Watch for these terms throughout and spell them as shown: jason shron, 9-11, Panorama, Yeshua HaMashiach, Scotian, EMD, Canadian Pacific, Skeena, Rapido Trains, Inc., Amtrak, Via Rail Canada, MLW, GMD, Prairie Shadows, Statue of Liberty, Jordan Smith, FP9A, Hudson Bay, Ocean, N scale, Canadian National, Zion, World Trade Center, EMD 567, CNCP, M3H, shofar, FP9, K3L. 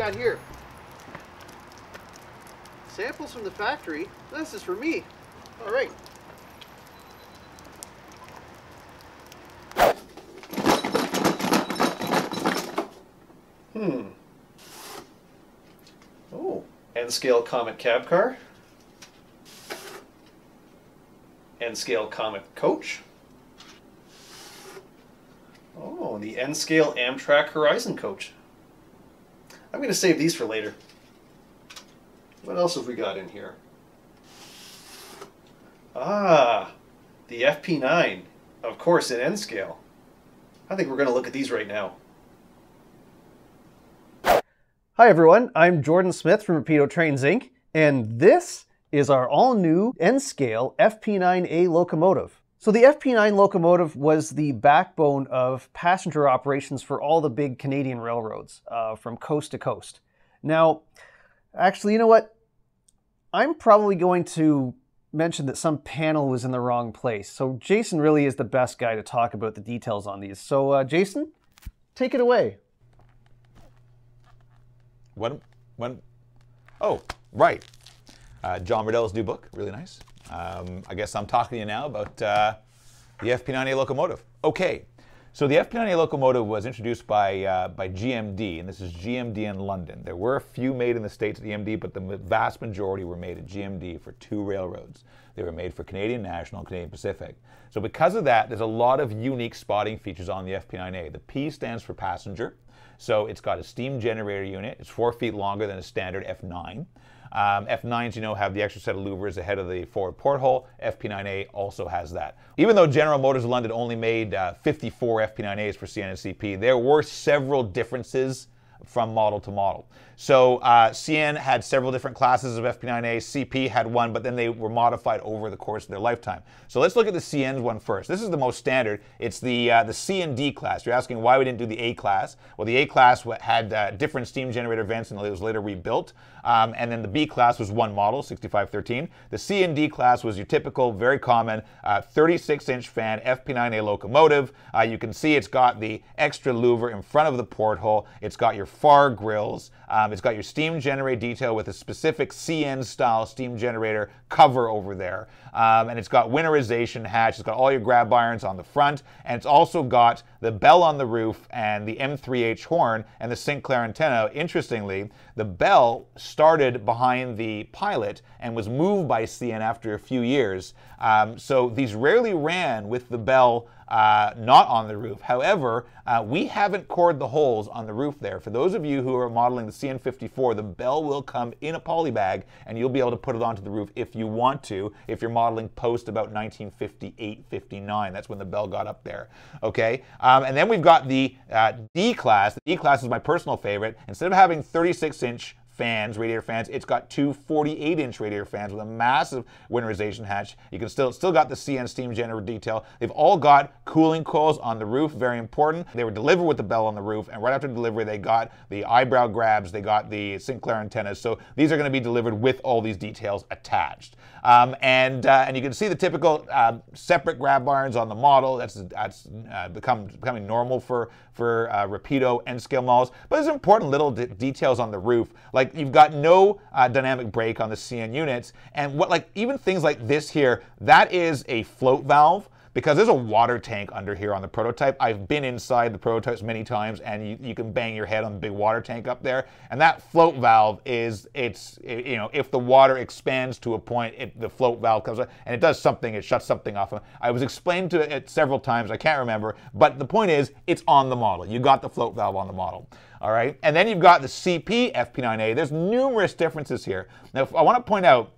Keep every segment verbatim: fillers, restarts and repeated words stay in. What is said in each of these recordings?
got here? Samples from the factory? This is for me. All right. Hmm. Oh, N-scale Comet cab car. N-scale Comet coach. Oh, the N-scale Amtrak Horizon coach. I'm going to save these for later. What else have we got in here? Ah, the F P nine, of course, in N-scale. I think we're going to look at these right now. Hi everyone, I'm Jordan Smith from Rapido Trains, Incorporated, and this is our all-new N-scale F P nine A locomotive. So the F P nine locomotive was the backbone of passenger operations for all the big Canadian railroads uh, from coast to coast. Now, actually, you know what? I'm probably going to mention that some panel was in the wrong place, so Jason really is the best guy to talk about the details on these. So uh, Jason, take it away. When, when, oh, right. Uh, John Riddell's new book, really nice. Um, I guess I'm talking to you now about uh, the F P nine A locomotive. Okay, so the F P nine A locomotive was introduced by, uh, by G M D, and this is G M D in London. There were a few made in the States at E M D, but the vast majority were made at G M D for two railroads. They were made for Canadian National and Canadian Pacific. So because of that, there's a lot of unique spotting features on the F P nine A. The P stands for passenger. So it's got a steam generator unit. It's four feet longer than a standard F nine. Um, F nines, you know, have the extra set of louvers ahead of the forward porthole. F P nine A also has that. Even though General Motors of London only made uh, fifty-four F P nine As for C N C P, there were several differences from model to model. So uh, C N had several different classes of F P nine A, C P had one, but then they were modified over the course of their lifetime. So let's look at the C N one first. This is the most standard. It's the uh, the C and D class. You're asking why we didn't do the A class. Well, the A class had uh, different steam generator vents and it was later rebuilt. Um, and then the B class was one model, sixty-five thirteen. The C and D class was your typical, very common thirty-six inch uh, fan F P nine A locomotive. Uh, you can see it's got the extra louver in front of the porthole. It's got your far grills. Um, it's got your steam generator detail with a specific C N style steam generator cover over there. Um, and it's got winterization hatch. It's got all your grab irons on the front. And it's also got the bell on the roof and the M three H horn and the Sinclair antenna. Interestingly, the bell started behind the pilot and was moved by C N after a few years. Um, so these rarely ran with the bell Uh, not on the roof. However, uh, we haven't cored the holes on the roof there. For those of you who are modeling the C N fifty-four, the bell will come in a poly bag and you'll be able to put it onto the roof if you want to, if you're modeling post about nineteen fifty-eight fifty-nine. That's when the bell got up there. Okay, um, and then we've got the uh, D class. The D class is my personal favorite. Instead of having thirty-six inch fans, radiator fans, it's got two forty-eight inch radiator fans with a massive winterization hatch. You can still, still got the C N steam generator detail. They've all got cooling coils on the roof, very important. They were delivered with the bell on the roof, and right after delivery, they got the eyebrow grabs, they got the Sinclair antennas. So these are gonna be delivered with all these details attached. Um, and, uh, and you can see the typical uh, separate grab irons on the model. That's, that's uh, become, becoming normal for, for uh, Rapido and N-scale models, but there's important little d details on the roof, like you've got no uh, dynamic brake on the C N units, and what like even things like this here, that is a float valve because there's a water tank under here on the prototype. I've been inside the prototypes many times, and you, you can bang your head on the big water tank up there. And that float valve is, it's, it, you know, if the water expands to a point, it, the float valve comes up, and it does something, it shuts something off. I was explained to it several times, I can't remember, but the point is, it's on the model. You got the float valve on the model. All right, and then you've got the C P F P nine A. There's numerous differences here. Now, I wanna point out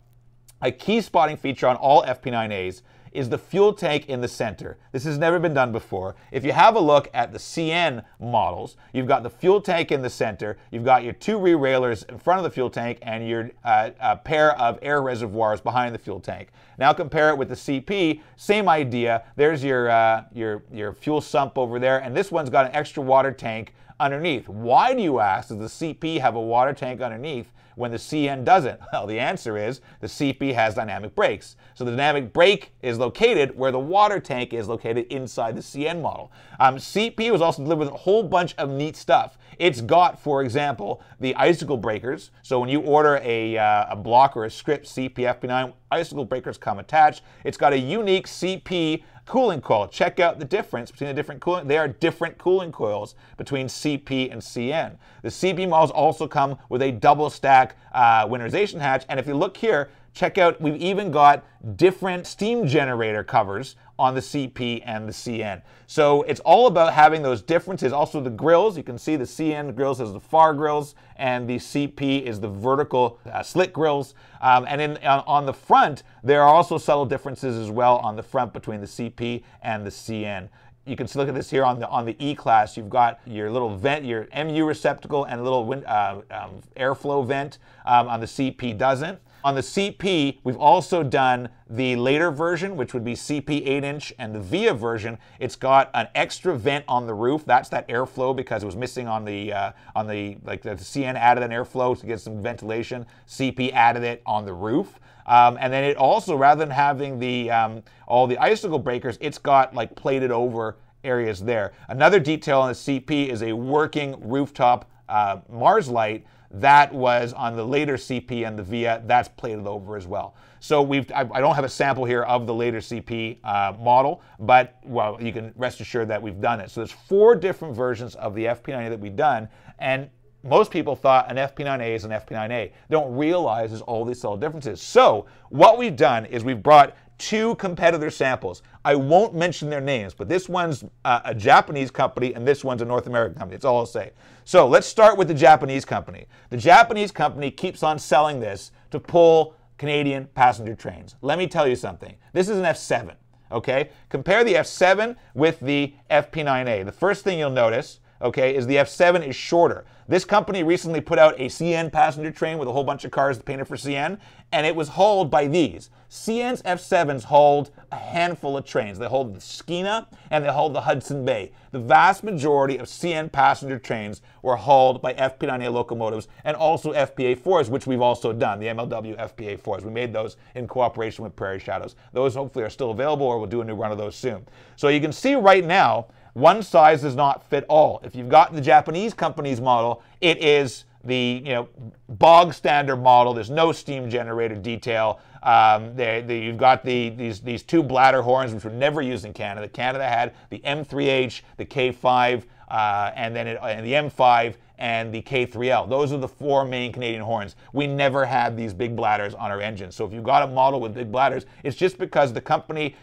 a key spotting feature on all F P nine As is the fuel tank in the center. This has never been done before. If you have a look at the C N models, you've got the fuel tank in the center, you've got your two re-railers in front of the fuel tank and your uh, a pair of air reservoirs behind the fuel tank. Now compare it with the C P, same idea. There's your, uh, your, your fuel sump over there, and this one's got an extra water tank underneath. Why, do you ask, does the C P have a water tank underneath when the C N doesn't? Well, the answer is the C P has dynamic brakes. So the dynamic brake is located where the water tank is located inside the C N model. Um, C P was also delivered with a whole bunch of neat stuff. It's got, for example, the icicle breakers. So when you order a, uh, a block or a script C P F P nine, icicle breakers come attached. It's got a unique C P cooling coil. Check out the difference between the different cooling. They are different cooling coils between C P and C N. The C P models also come with a double stack uh, winterization hatch. And if you look here, check out, we've even got different steam generator covers on the C P and the C N. So it's all about having those differences. Also the grills, you can see the C N grills as the far grills and the C P is the vertical uh, slit grills. Um, and in, on, on the front, there are also subtle differences as well on the front between the C P and the C N. You can look at this here on the on the E-Class. You've got your little vent, your M U receptacle and a little wind, uh, um, airflow vent. Um, on the C P doesn't. On the C P, we've also done the later version, which would be C P eight inch, and the V I A version. It's got an extra vent on the roof. That's that airflow because it was missing on the uh, on the like the C N added an airflow to get some ventilation. C P added it on the roof. Um, and then it also, rather than having the um, all the icicle breakers, it's got like plated over areas there. Another detail on the C P is a working rooftop uh, Mars light. That was on the later C P and the V I A. That's plated over as well. So we've, I, I don't have a sample here of the later C P uh, model, but well, you can rest assured that we've done it. So there's four different versions of the F P nine A that we've done, and most people thought an F P nine A is an F P nine A. They don't realize there's all these subtle differences. So what we've done is we've brought two competitor samples. I won't mention their names, but this one's uh, a Japanese company and this one's a North American company. That's all I'll say. So let's start with the Japanese company. The Japanese company keeps on selling this to pull Canadian passenger trains. Let me tell you something. This is an F seven, okay? Compare the F seven with the F P nine A. The first thing you'll notice, okay, is the F seven is shorter. This company recently put out a C N passenger train with a whole bunch of cars painted for C N, and it was hauled by these. C N's F sevens hauled a handful of trains. They hauled the Skeena and they hauled the Hudson Bay. The vast majority of C N passenger trains were hauled by F P nine A locomotives and also F P A fours, which we've also done, the M L W F P A fours. We made those in cooperation with Prairie Shadows. Those hopefully are still available, or we'll do a new run of those soon. So you can see right now, one size does not fit all. If you've got the Japanese company's model, it is the, you know, bog standard model. There's no steam generator detail. Um, they, they, you've got the, these, these two bladder horns, which were never used in Canada. Canada had the M three H, the K five, uh, and then it, and the M five, and the K three L. Those are the four main Canadian horns. We never had these big bladders on our engines. So if you've got a model with big bladders, it's just because the company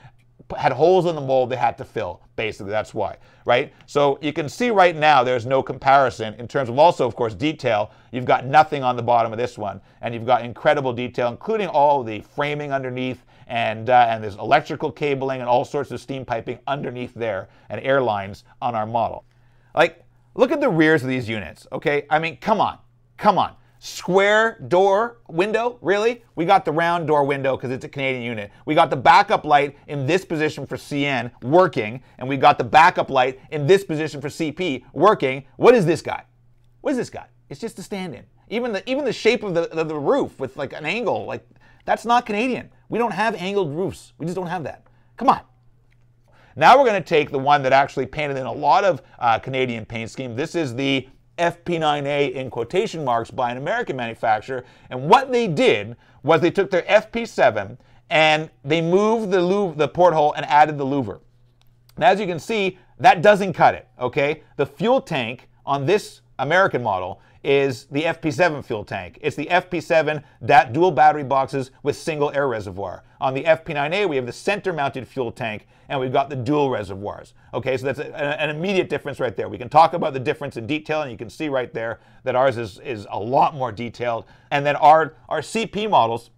had holes in the mold they had to fill, basically. That's why, right? So you can see right now there's no comparison in terms of also, of course, detail. You've got nothing on the bottom of this one, and you've got incredible detail, including all the framing underneath, and uh, and there's electrical cabling and all sorts of steam piping underneath there, and air lines on our model. Like, look at the rears of these units, okay? I mean, come on, come on. Square door window, really? We got the round door window because it's a Canadian unit. We got the backup light in this position for C N working, and we got the backup light in this position for C P working. What is this guy? What is this guy? It's just a stand-in. Even the even the shape of the, the, the roof with like an angle, like that's not Canadian. We don't have angled roofs. We just don't have that. Come on. Now we're going to take the one that actually painted in a lot of uh, Canadian paint scheme. This is the F P nine A in quotation marks by an American manufacturer, and what they did was they took their F P seven and they moved the louver, the porthole, and added the louver. And as you can see, that doesn't cut it, okay? The fuel tank on this American model is the F P seven fuel tank. It's the F P seven that dual battery boxes with single air reservoir. On the F P nine A, we have the center-mounted fuel tank, and we've got the dual reservoirs. Okay, so that's a, an immediate difference right there. We can talk about the difference in detail, and you can see right there that ours is, is a lot more detailed. And then our, our C P models,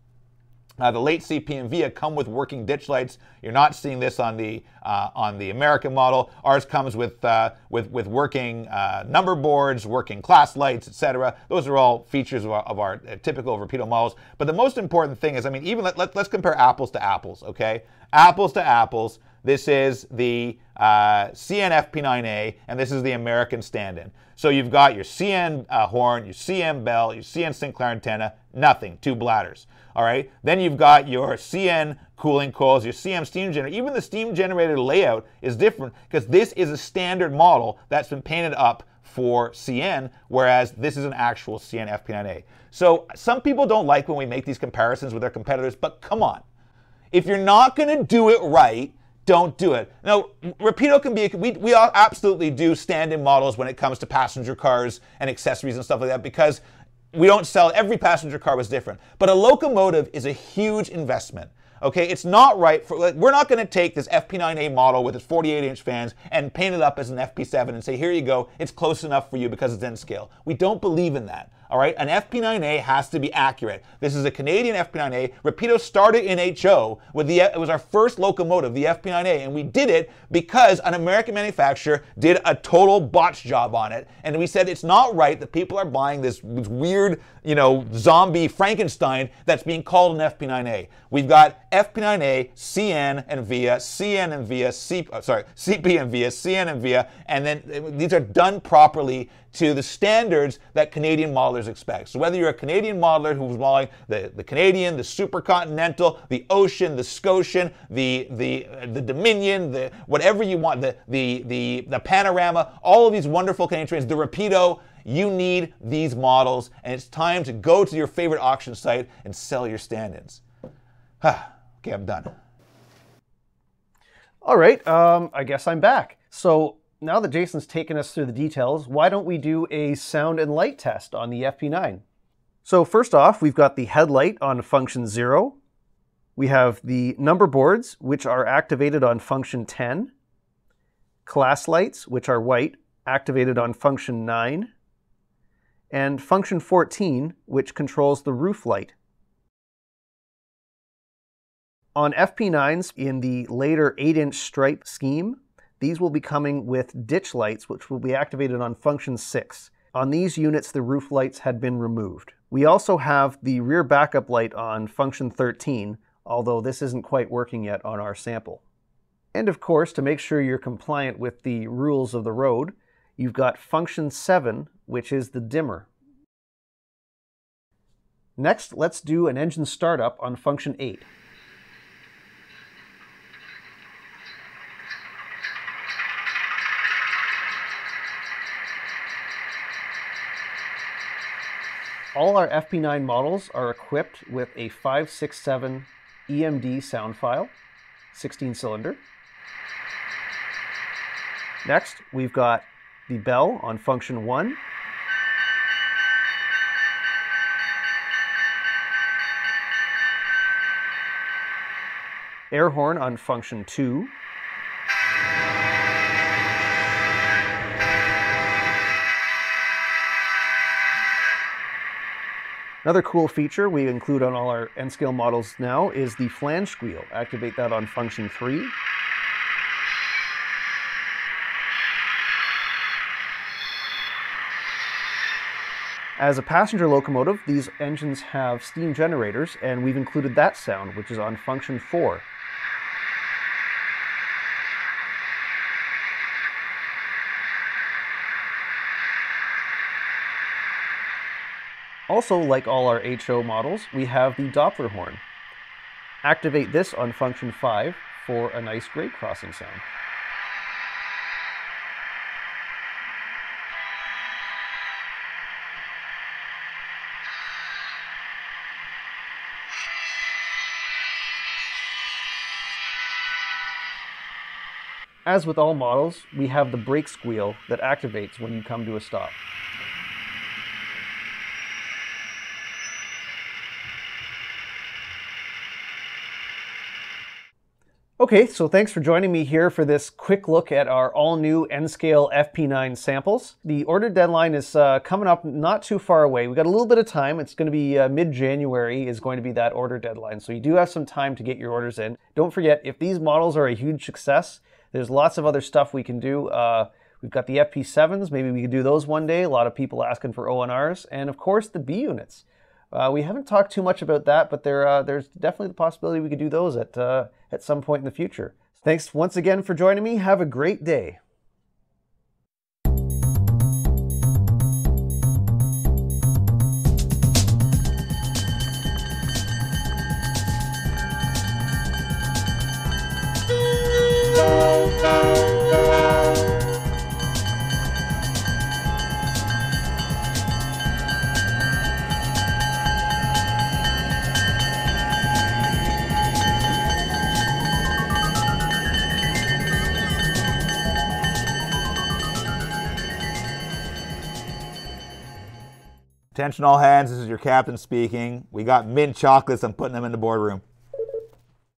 Uh, the late C P and V I A, come with working ditch lights. You're not seeing this on the uh, on the American model. Ours comes with uh, with with working uh, number boards, working class lights, et cetera. Those are all features of our, of our uh, typical Rapido models. But the most important thing is, I mean, even let, let let's compare apples to apples. Okay, apples to apples. This is the uh, C N F P nine A, and this is the American stand-in. So you've got your C N uh, horn, your C N bell, your C N Sinclair antenna, nothing, two bladders. All right. Then you've got your C N cooling coils, your C M steam generator. Even the steam generator layout is different because this is a standard model that's been painted up for C N, whereas this is an actual C N F P nine A. So some people don't like when we make these comparisons with their competitors, but come on. If you're not going to do it right, don't do it. Now, Rapido can be, we, we all absolutely do stand-in models when it comes to passenger cars and accessories and stuff like that, because we don't sell, every passenger car was different. But a locomotive is a huge investment. Okay, it's not right for, like, we're not going to take this F P nine A model with its forty-eight inch fans and paint it up as an F P seven and say, here you go, it's close enough for you because it's N scale. We don't believe in that. All right, an F P nine A has to be accurate. This is a Canadian F P nine A. Rapido started in H O with the, it was our first locomotive, the F P nine A, and we did it because an American manufacturer did a total botch job on it, and we said it's not right that people are buying this weird, you know, zombie Frankenstein that's being called an F P nine A. We've got F P nine A, C N and V I A, C N and V I A, C, oh, sorry, C P and V I A, C N and V I A, and then these are done properly to the standards that Canadian modelers expect. So whether you're a Canadian modeler who's modeling the, the Canadian, the Supercontinental, the Ocean, the Scotian, the the the Dominion, the whatever you want, the the the the Panorama, all of these wonderful Canadian trains, the Rapido, you need these models, and it's time to go to your favorite auction site and sell your stand-ins. Okay, I'm done. All right, um, I guess I'm back. So, now that Jason's taken us through the details, why don't we do a sound and light test on the F P nine? So first off, we've got the headlight on function zero. We have the number boards, which are activated on function ten. Class lights, which are white, activated on function nine. And function fourteen, which controls the roof light. On F P nines in the later eight inch stripe scheme, these will be coming with ditch lights, which will be activated on function six. On these units, the roof lights had been removed. We also have the rear backup light on function thirteen, although this isn't quite working yet on our sample. And of course, to make sure you're compliant with the rules of the road, you've got function seven, which is the dimmer. Next, let's do an engine startup on function eight. All our F P nine models are equipped with a five six seven E M D sound file, sixteen cylinder. Next, we've got the bell on function one. Air horn on function two. Another cool feature we include on all our N-scale models now is the flange squeal. Activate that on function three. As a passenger locomotive, these engines have steam generators, and we've included that sound, which is on function four. Also, like all our H O models, we have the Doppler horn. Activate this on function five for a nice grade crossing sound. As with all models, we have the brake squeal that activates when you come to a stop. Okay, so thanks for joining me here for this quick look at our all-new N-scale F P nine samples. The order deadline is uh, coming up not too far away. We've got a little bit of time. It's going to be uh, mid-January is going to be that order deadline, so you do have some time to get your orders in. Don't forget, if these models are a huge success, there's lots of other stuff we can do. Uh, we've got the F P sevens. Maybe we could do those one day. A lot of people asking for O N Rs. And, of course, the B units. Uh, we haven't talked too much about that, but there, uh, there's definitely the possibility we could do those at, uh, at some point in the future. Thanks once again for joining me. Have a great day. Attention all hands, this is your captain speaking. We got mint chocolates, I'm putting them in the boardroom.